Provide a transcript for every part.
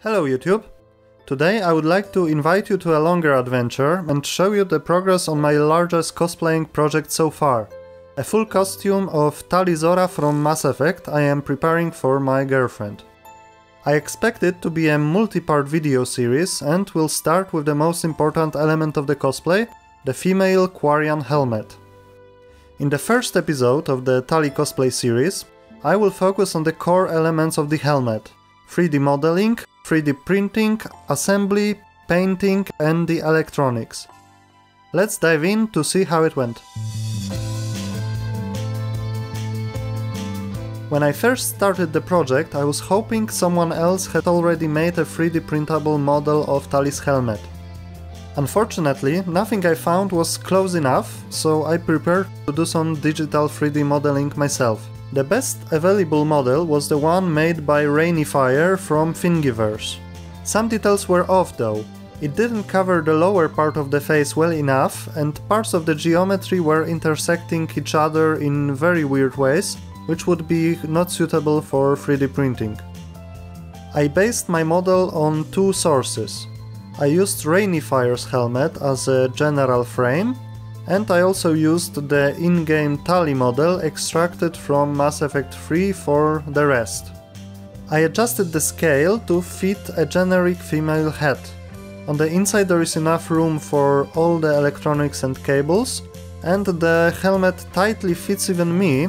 Hello YouTube! Today I would like to invite you to a longer adventure and show you the progress on my largest cosplaying project so far. A full costume of Tali'Zorah from Mass Effect I am preparing for my girlfriend. I expect it to be a multi-part video series and will start with the most important element of the cosplay, the female Quarian helmet. In the first episode of the Tali cosplay series, I will focus on the core elements of the helmet. 3D modeling, 3D printing, assembly, painting and the electronics. Let's dive in to see how it went. When I first started the project, I was hoping someone else had already made a 3D printable model of Tali's helmet. Unfortunately, nothing I found was close enough, so I prepared to do some digital 3D modeling myself. The best available model was the one made by Rainyfire from Thingiverse. Some details were off though. It didn't cover the lower part of the face well enough and parts of the geometry were intersecting each other in very weird ways, which would be not suitable for 3D printing. I based my model on two sources. I used Rainyifire's helmet as a general frame, and I also used the in-game Tali model extracted from Mass Effect 3 for the rest. I adjusted the scale to fit a generic female head. On the inside there is enough room for all the electronics and cables, and the helmet tightly fits even me,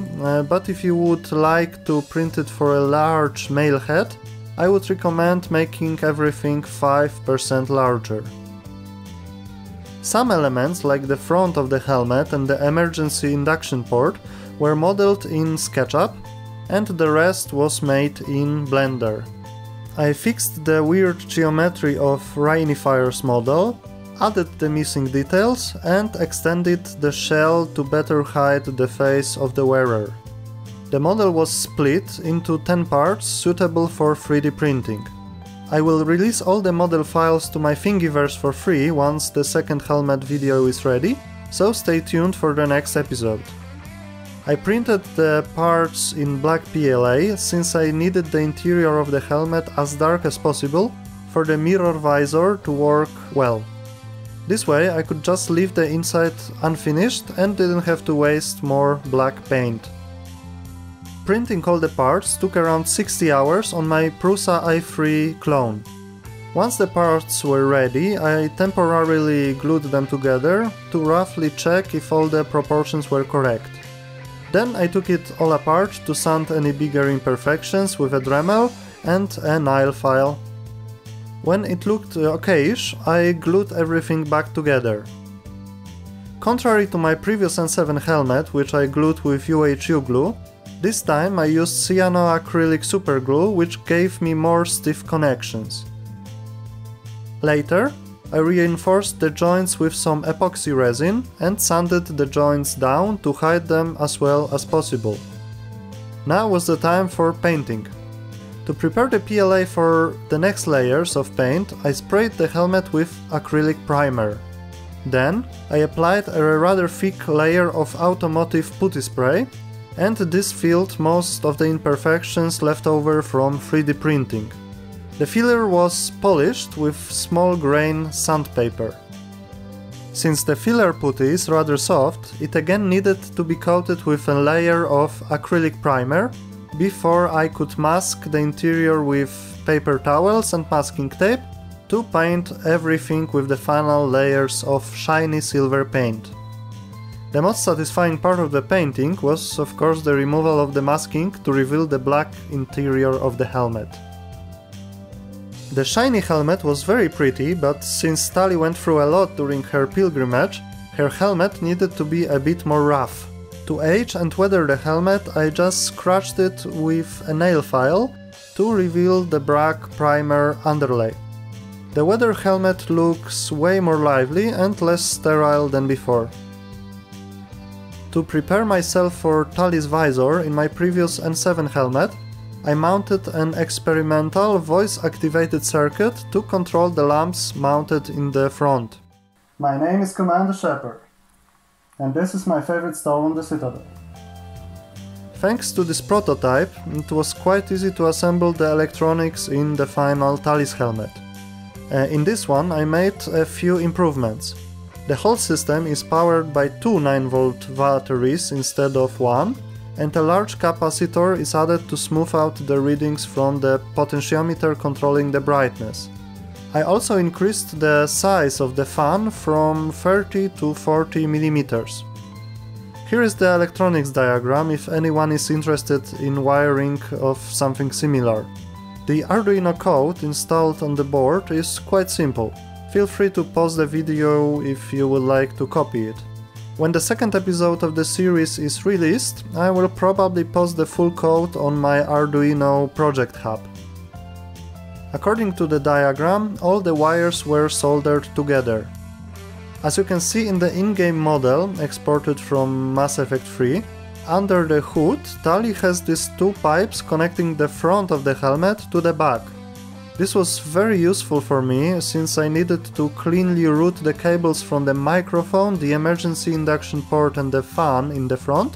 but if you would like to print it for a large male head, I would recommend making everything 5% larger. Some elements, like the front of the helmet and the emergency induction port, were modeled in SketchUp, and the rest was made in Blender. I fixed the weird geometry of Rhinifire's model, added the missing details, and extended the shell to better hide the face of the wearer. The model was split into 10 parts suitable for 3D printing. I will release all the model files to my Thingiverse for free once the second helmet video is ready, so stay tuned for the next episode. I printed the parts in black PLA since I needed the interior of the helmet as dark as possible for the mirror visor to work well. This way I could just leave the inside unfinished and didn't have to waste more black paint. Printing all the parts took around 60 hours on my Prusa i3 clone. Once the parts were ready, I temporarily glued them together to roughly check if all the proportions were correct. Then I took it all apart to sand any bigger imperfections with a Dremel and a nail file. When it looked okayish, I glued everything back together. Contrary to my previous N7 helmet, which I glued with UHU glue, this time I used cyanoacrylic superglue, which gave me more stiff connections. Later, I reinforced the joints with some epoxy resin and sanded the joints down to hide them as well as possible. Now was the time for painting. To prepare the PLA for the next layers of paint, I sprayed the helmet with acrylic primer. Then I applied a rather thick layer of automotive putty spray, and this filled most of the imperfections left over from 3D printing. The filler was polished with small grain sandpaper. Since the filler putty is rather soft, it again needed to be coated with a layer of acrylic primer before I could mask the interior with paper towels and masking tape to paint everything with the final layers of shiny silver paint. The most satisfying part of the painting was, of course, the removal of the masking to reveal the black interior of the helmet. The shiny helmet was very pretty, but since Tali went through a lot during her pilgrimage, her helmet needed to be a bit more rough. To age and weather the helmet, I just scratched it with a nail file to reveal the black primer underlay. The weather helmet looks way more lively and less sterile than before. To prepare myself for Tali's visor in my previous N7 helmet, I mounted an experimental voice-activated circuit to control the lamps mounted in the front. My name is Commander Shepard, and this is my favorite store on the Citadel. Thanks to this prototype, it was quite easy to assemble the electronics in the final Tali's helmet. In this one I made a few improvements. The whole system is powered by two 9V batteries instead of one, and a large capacitor is added to smooth out the readings from the potentiometer controlling the brightness. I also increased the size of the fan from 30 to 40 mm. Here is the electronics diagram if anyone is interested in wiring of something similar. The Arduino code installed on the board is quite simple. Feel free to pause the video if you would like to copy it. When the second episode of the series is released, I will probably post the full code on my Arduino project hub. According to the diagram, all the wires were soldered together. As you can see in the in-game model, exported from Mass Effect 3, under the hood Tali has these two pipes connecting the front of the helmet to the back. This was very useful for me, since I needed to cleanly route the cables from the microphone, the emergency induction port and the fan in the front,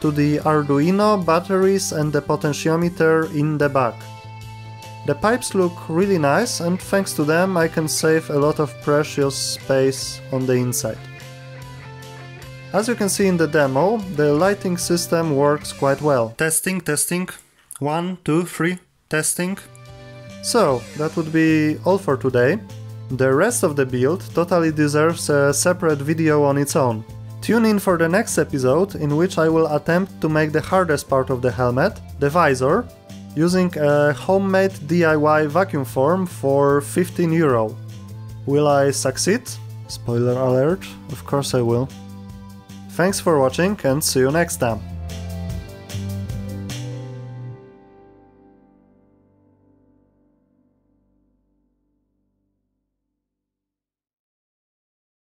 to the Arduino, batteries and the potentiometer in the back. The pipes look really nice, and thanks to them I can save a lot of precious space on the inside. As you can see in the demo, the lighting system works quite well. Testing, testing. 1, 2, 3, testing. So, that would be all for today. The rest of the build totally deserves a separate video on its own. Tune in for the next episode, in which I will attempt to make the hardest part of the helmet, the visor, using a homemade DIY vacuum form for 15 euro. Will I succeed? Spoiler alert, of course I will. Thanks for watching and see you next time.